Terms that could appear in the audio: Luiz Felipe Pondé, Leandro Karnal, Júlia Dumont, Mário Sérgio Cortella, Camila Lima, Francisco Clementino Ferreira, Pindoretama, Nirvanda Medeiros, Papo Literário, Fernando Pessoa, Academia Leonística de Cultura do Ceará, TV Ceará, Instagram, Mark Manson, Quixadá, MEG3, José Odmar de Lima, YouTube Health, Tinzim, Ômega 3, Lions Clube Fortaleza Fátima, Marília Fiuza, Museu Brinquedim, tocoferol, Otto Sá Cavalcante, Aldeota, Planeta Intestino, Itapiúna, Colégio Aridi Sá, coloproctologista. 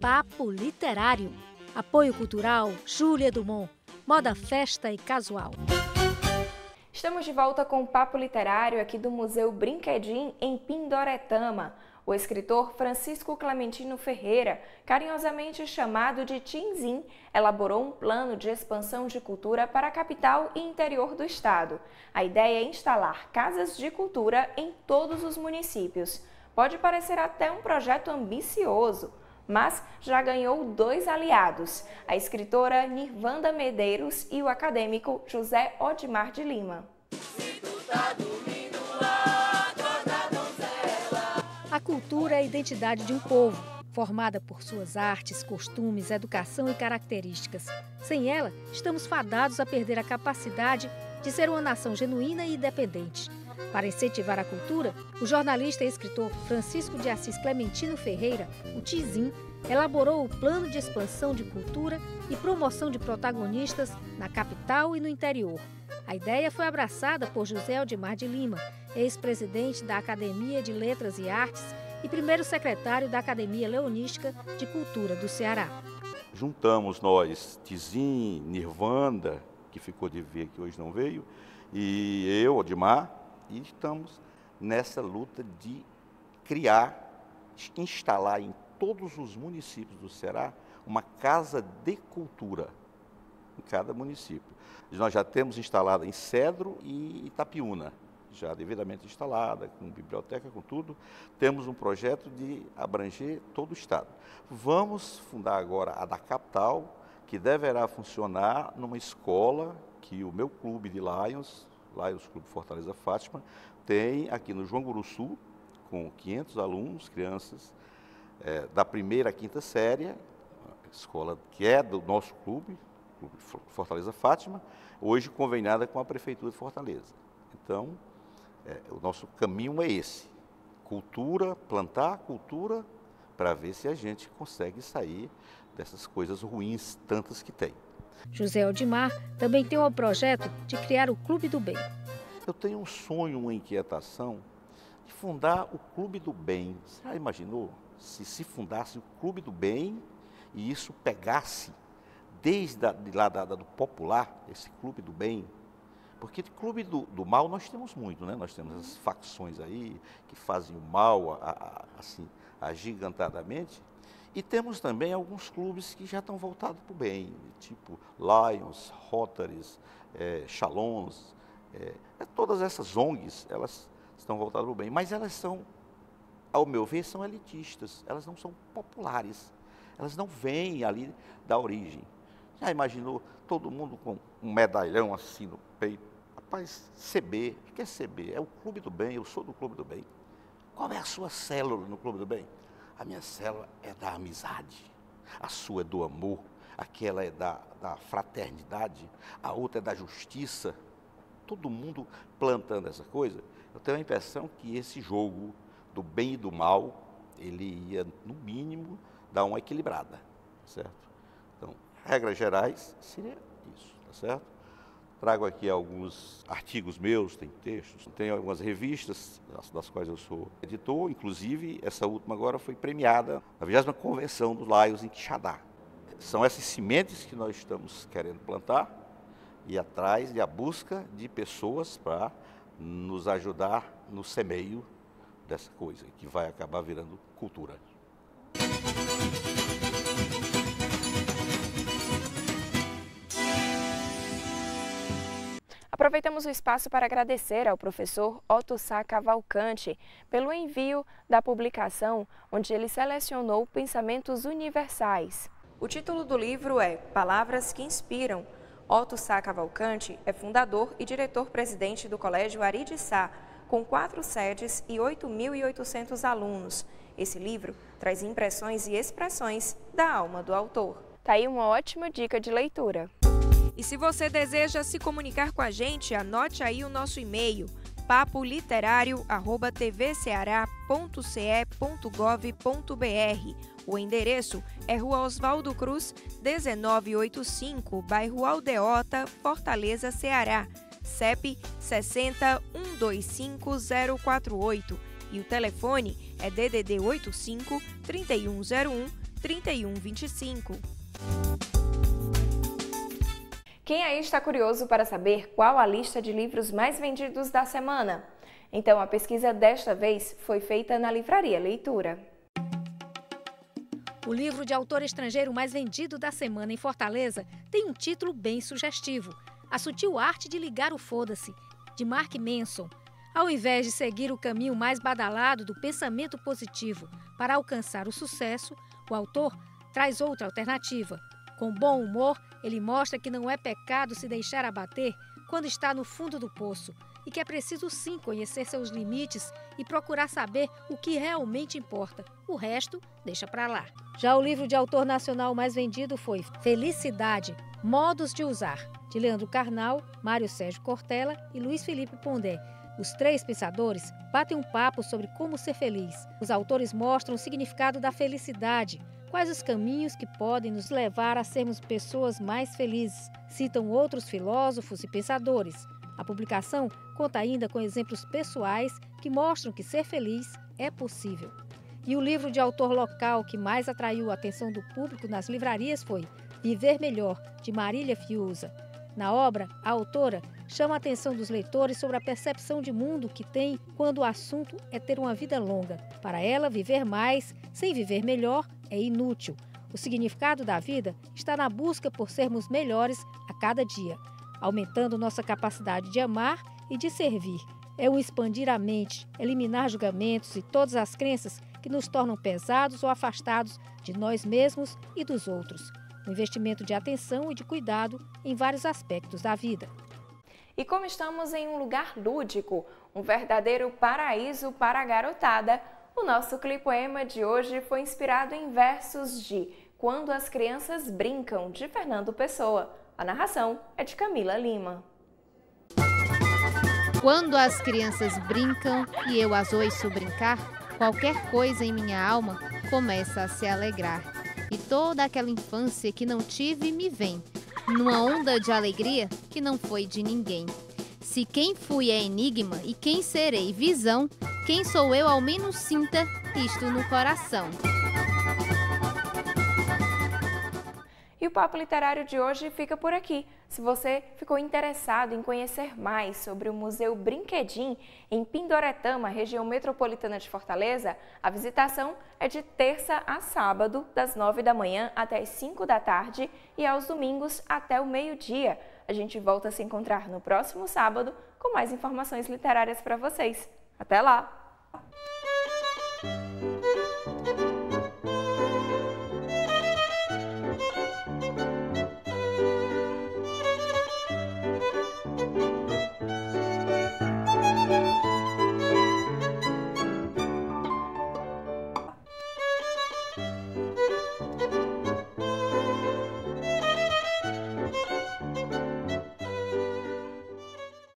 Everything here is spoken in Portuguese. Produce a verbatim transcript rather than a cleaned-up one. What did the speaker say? Papo Literário. Apoio Cultural Júlia Dumont. Moda, festa e casual. Estamos de volta com o Papo Literário aqui do Museu Brinquedim, em Pindoretama. O escritor Francisco Clementino Ferreira, carinhosamente chamado de Tinzim, elaborou um plano de expansão de cultura para a capital e interior do estado. A ideia é instalar casas de cultura em todos os municípios. Pode parecer até um projeto ambicioso, mas já ganhou dois aliados, a escritora Nirvanda Medeiros e o acadêmico José Odmar de Lima. A cultura é a identidade de um povo, formada por suas artes, costumes, educação e características. Sem ela, estamos fadados a perder a capacidade de ser uma nação genuína e independente. Para incentivar a cultura, o jornalista e escritor Francisco de Assis Clementino Ferreira, o Tinzim, elaborou o plano de expansão de cultura e promoção de protagonistas na capital e no interior. A ideia foi abraçada por José Odmar de Lima, ex-presidente da Academia de Letras e Artes e primeiro secretário da Academia Leonística de Cultura do Ceará. Juntamos nós, Tinzim, Nirvanda, que ficou de vir, que hoje não veio, e eu, Odmar, e estamos nessa luta de criar, de instalar em todos os municípios do Ceará uma casa de cultura em cada município. Nós já temos instalada em Cedro e Itapiúna, já devidamente instalada, com biblioteca, com tudo. Temos um projeto de abranger todo o estado. Vamos fundar agora a da capital, que deverá funcionar numa escola que o meu clube de Lions, Lions Clube Fortaleza Fátima, tem aqui no João Guru Sul, com quinhentos alunos, crianças é, da primeira à quinta série, escola que é do nosso clube, Clube Fortaleza Fátima, hoje conveniada com a Prefeitura de Fortaleza. Então, é, o nosso caminho é esse, cultura, plantar cultura, para ver se a gente consegue sair dessas coisas ruins tantas que tem. José Odmar também tem o projeto de criar o Clube do Bem. Eu tenho um sonho, uma inquietação de fundar o Clube do Bem. Você já imaginou se se fundasse o Clube do Bem e isso pegasse desde a, de lá da, da, do popular, esse Clube do Bem? Porque de Clube do, do Mal nós temos muito, né? Nós temos as facções aí que fazem o mal a, a, assim, agigantadamente. E temos também alguns clubes que já estão voltados para o bem, tipo Lions, Rotaries, é, Chalons, é, todas essas O N Gs, elas estão voltadas para o bem, mas elas são, ao meu ver, são elitistas, elas não são populares, elas não vêm ali da origem. Já imaginou todo mundo com um medalhão assim no peito? Rapaz, C B, o que é C B? É o Clube do Bem, eu sou do Clube do Bem. Qual é a sua célula no Clube do Bem? A minha célula é da amizade, a sua é do amor, aquela é da, da fraternidade, a outra é da justiça. Todo mundo plantando essa coisa. Eu tenho a impressão que esse jogo do bem e do mal, ele ia, no mínimo, dar uma equilibrada, certo? Então, regras gerais seria isso, tá certo? Trago aqui alguns artigos meus, tem textos, tem algumas revistas, das quais eu sou editor, inclusive essa última agora foi premiada na vigésima Convenção do Lions em Quixadá. São essas sementes que nós estamos querendo plantar e atrás de a busca de pessoas para nos ajudar no semeio dessa coisa, que vai acabar virando cultura. Aproveitamos o espaço para agradecer ao professor Otto Sá Cavalcante pelo envio da publicação onde ele selecionou pensamentos universais. O título do livro é Palavras que Inspiram. Otto Sá Cavalcante é fundador e diretor-presidente do Colégio Aridi Sá, com quatro sedes e oito mil e oitocentos alunos. Esse livro traz impressões e expressões da alma do autor. Tá aí uma ótima dica de leitura. E se você deseja se comunicar com a gente, anote aí o nosso e-mail, papo literário arroba tv ceará ponto c e ponto gov ponto br. O endereço é Rua Oswaldo Cruz, dezenove oitenta e cinco, bairro Aldeota, Fortaleza, Ceará, C E P sessenta, cento e vinte e cinco, zero quarenta e oito. E o telefone é D D D oitenta e cinco, trinta e um zero um, trinta e um vinte e cinco. Quem aí está curioso para saber qual a lista de livros mais vendidos da semana? Então, a pesquisa desta vez foi feita na Livraria Leitura. O livro de autor estrangeiro mais vendido da semana em Fortaleza tem um título bem sugestivo: A Sutil Arte de Ligar o Foda-se, de Mark Manson. Ao invés de seguir o caminho mais badalado do pensamento positivo para alcançar o sucesso, o autor traz outra alternativa. Com bom humor, ele mostra que não é pecado se deixar abater quando está no fundo do poço e que é preciso sim conhecer seus limites e procurar saber o que realmente importa. O resto deixa para lá. Já o livro de autor nacional mais vendido foi Felicidade, Modos de Usar, de Leandro Karnal, Mário Sérgio Cortella e Luiz Felipe Pondé. Os três pensadores batem um papo sobre como ser feliz. Os autores mostram o significado da felicidade, quais os caminhos que podem nos levar a sermos pessoas mais felizes. Citam outros filósofos e pensadores. A publicação conta ainda com exemplos pessoais que mostram que ser feliz é possível. E o livro de autor local que mais atraiu a atenção do público nas livrarias foi Viver Melhor, de Marília Fiuza. Na obra, a autora chama a atenção dos leitores sobre a percepção de mundo que tem quando o assunto é ter uma vida longa. Para ela, viver mais sem viver melhor é inútil. O significado da vida está na busca por sermos melhores a cada dia, aumentando nossa capacidade de amar e de servir. É um expandir a mente, eliminar julgamentos e todas as crenças que nos tornam pesados ou afastados de nós mesmos e dos outros. Um investimento de atenção e de cuidado em vários aspectos da vida. E como estamos em um lugar lúdico, um verdadeiro paraíso para a garotada, o nosso clipoema de hoje foi inspirado em versos de Quando as Crianças Brincam, de Fernando Pessoa. A narração é de Camila Lima. Quando as crianças brincam e eu as ouço brincar, qualquer coisa em minha alma começa a se alegrar. E toda aquela infância que não tive me vem, numa onda de alegria que não foi de ninguém. Se quem fui é enigma e quem serei visão, quem sou eu ao menos sinta isto no coração. E o Papo Literário de hoje fica por aqui. Se você ficou interessado em conhecer mais sobre o Museu Brinquedim, em Pindoretama, região metropolitana de Fortaleza, a visitação é de terça a sábado, das nove da manhã até as cinco da tarde e aos domingos até o meio-dia. A gente volta a se encontrar no próximo sábado com mais informações literárias para vocês. Até lá!